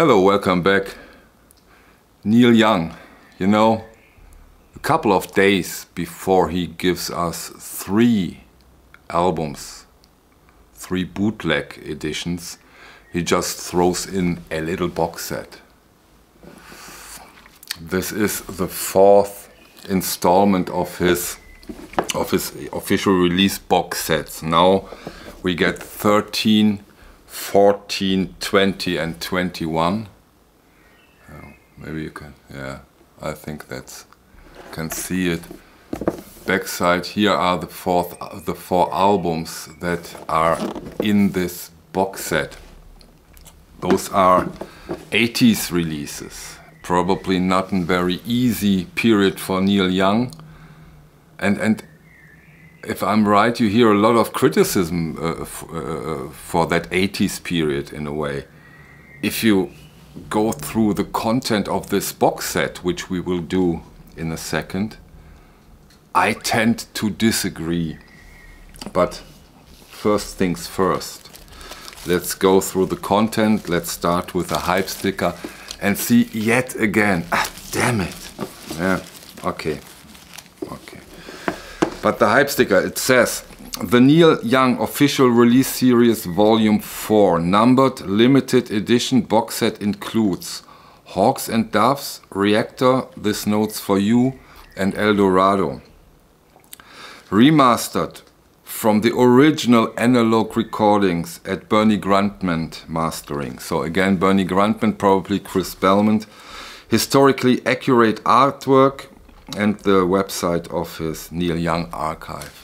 Hello, welcome back. Neil Young, you know, a couple of days before he gives us three albums, three bootleg editions, he just throws in a little box set. This is the fourth installment of his official release box sets. Now we get 13, 14, 20 and 21. Maybe you can, yeah, I think that's, you can see it. Backside, here are the four albums that are in this box set. Those are 80s releases. Probably not a very easy period for Neil Young. And if I'm right, you hear a lot of criticism for that 80s period in a way. If you go through the content of this box set, which we will do in a second, I tend to disagree. But first things first. Let's go through the content. Let's start with a hype sticker and see yet again. Ah, damn it. Yeah, okay. But the hype sticker, it says, the Neil Young Official Release Series Volume 4, numbered limited edition box set includes Hawks and Doves, Reactor, This Note's for You, and El Dorado. Remastered from the original analog recordings at Bernie Grundman mastering. So again, Bernie Grundman, probably Chris Bellman. Historically accurate artwork, and the website of his Neil Young Archive.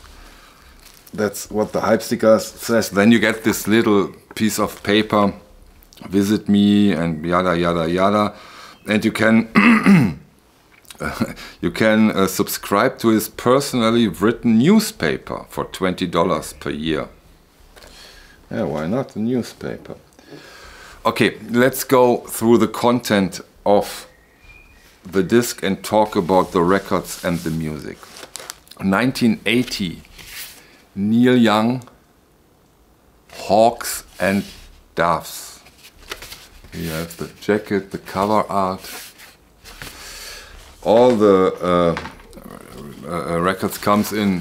That's what the hype sticker says. Then you get this little piece of paper, visit me and yada yada yada, and you can you can subscribe to his personally written newspaper for $20 per year. Yeah, why not the newspaper? Okay, let's go through the content of the disc and talk about the records and the music. 1980, Neil Young, Hawks and Doves. You have the jacket, the cover art. All the records comes in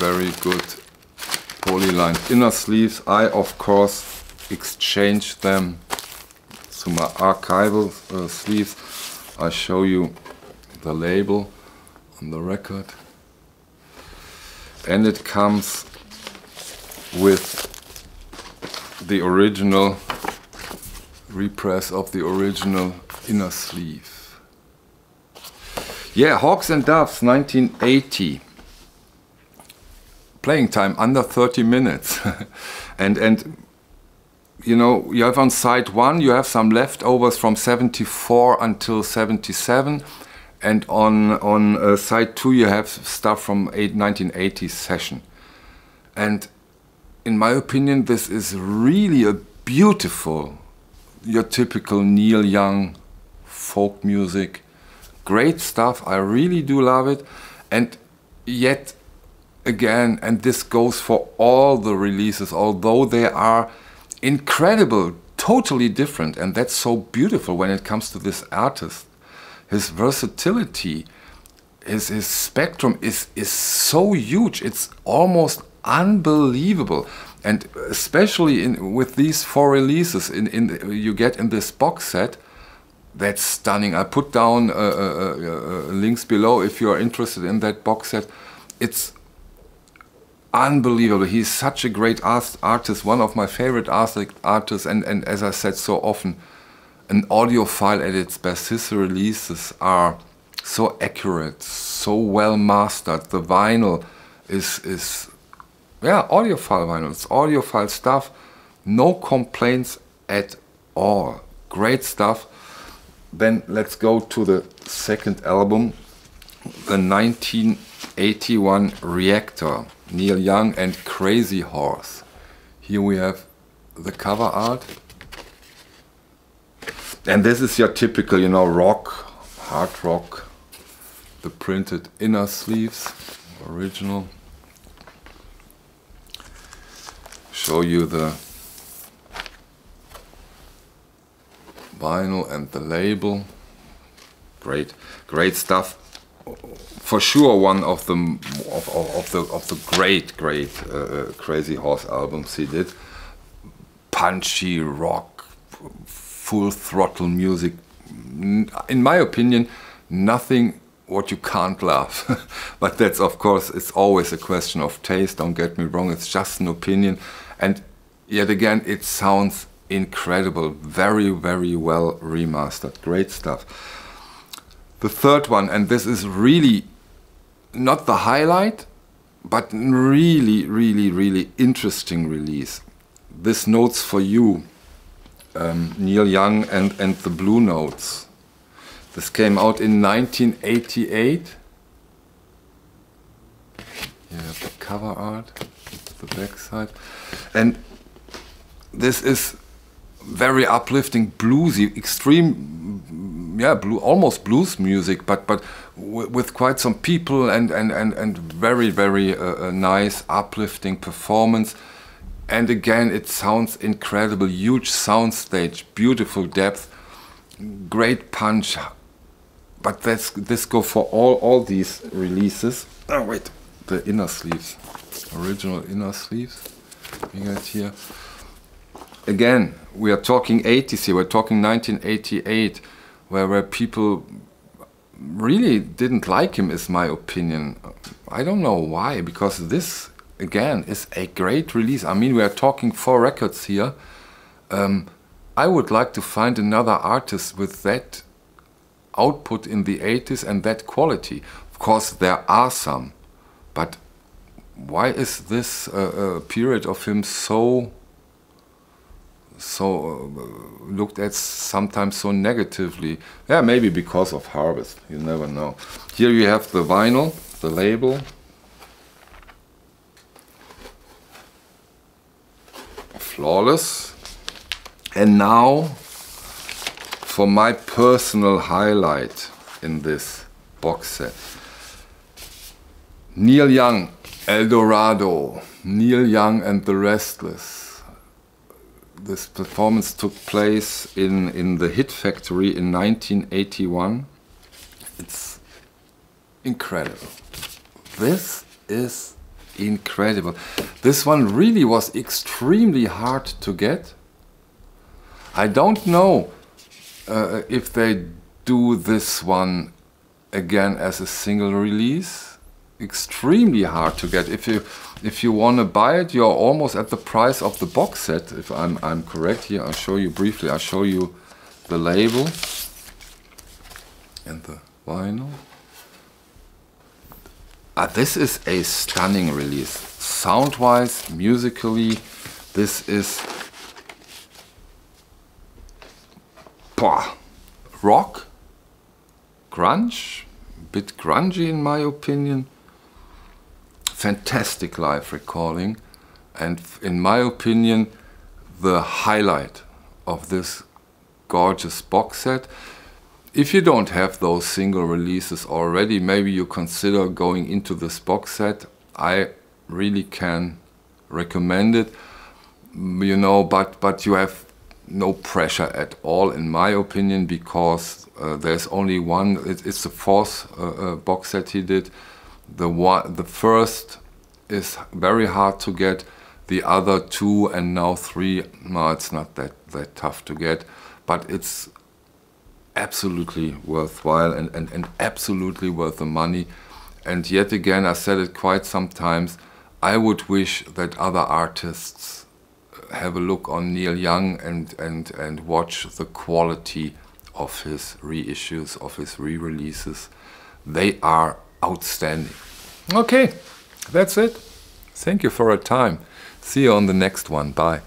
very good polylined inner sleeves. I, of course, exchanged them to my archival sleeves. I show you the label on the record, and it comes with the original repress of the original inner sleeve. Yeah, Hawks and Doves, 1980. Playing time under 30 minutes, and you know, you have on side one, you have some leftovers from 74 until 77, and on side two you have stuff from 1980 session. And in my opinion, this is really a beautiful, your typical Neil Young folk music. Great stuff, I really do love it. And yet again, and this goes for all the releases, although they are incredible, totally different, and that's so beautiful when it comes to this artist. His versatility, his spectrum is so huge, it's almost unbelievable. And especially with these four releases you get in this box set, that's stunning. I put down links below if you are interested in that box set. It's unbelievable. He's such a great artist, one of my favorite artists, and as I said so often, an audiophile at its best. His releases are so accurate, so well mastered. The vinyl is yeah, audiophile vinyl. It's audiophile stuff. No complaints at all. Great stuff. Then let's go to the second album, the 1981 Reactor. Neil Young and Crazy Horse. Here we have the cover art. And this is your typical, you know, rock, hard rock, the printed inner sleeves, original. Show you the vinyl and the label. Great, great stuff. For sure, one of the great Crazy Horse albums he did. Punchy rock, full throttle music. In my opinion, nothing what you can't love. But that's, of course, it's always a question of taste. Don't get me wrong. It's just an opinion. And yet again, it sounds incredible. Very, very well remastered. Great stuff. The third one, and this is really not the highlight, but really, really, really interesting release. This Note's for You, Neil Young and the Blue Notes. This came out in 1988. Here you have the cover art, the backside. And this is very uplifting, bluesy, extreme, yeah, almost blues music, but with quite some people and very, very nice, uplifting performance. And again, it sounds incredible, huge soundstage, beautiful depth, great punch. But this go for all these releases. Oh wait, the inner sleeves, original inner sleeves we got here. Again, we are talking 80s here, we're talking 1988, where people really didn't like him, is my opinion. I don't know why, because this, again, is a great release. I mean, we are talking 4 records here. I would like to find another artist with that output in the 80s and that quality. Of course, there are some, but why is this period of him so looked at sometimes so negatively? Yeah, maybe because of Harvest, you never know. Here you have the vinyl, the label. Flawless. And now for my personal highlight in this box set. Neil Young, El Dorado, Neil Young and the Restless. This performance took place in the Hit Factory in 1981. It's incredible. This is incredible. This one really was extremely hard to get. I don't know if they do this one again as a single release. Extremely hard to get. If you want to buy it, you're almost at the price of the box set, if I'm correct here. I'll show you briefly. I'll show you the label and the vinyl. This is a stunning release. Sound-wise, musically, this is rock, grunge, a bit grungy in my opinion. Fantastic live recording, and in my opinion the highlight of this gorgeous box set. If you don't have those single releases already, maybe you consider going into this box set. I really can recommend it, you know, but you have no pressure at all in my opinion, because there's only one. It's the 4th box set he did. The first is very hard to get. The other 2 and now 3, no, it's not that tough to get, but it's absolutely worthwhile and absolutely worth the money. And yet again, I said it quite sometimes, I would wish that other artists have a look on Neil Young and watch the quality of his reissues, of his re-releases. They are outstanding. Okay, that's it. Thank you for your time. See you on the next one. Bye.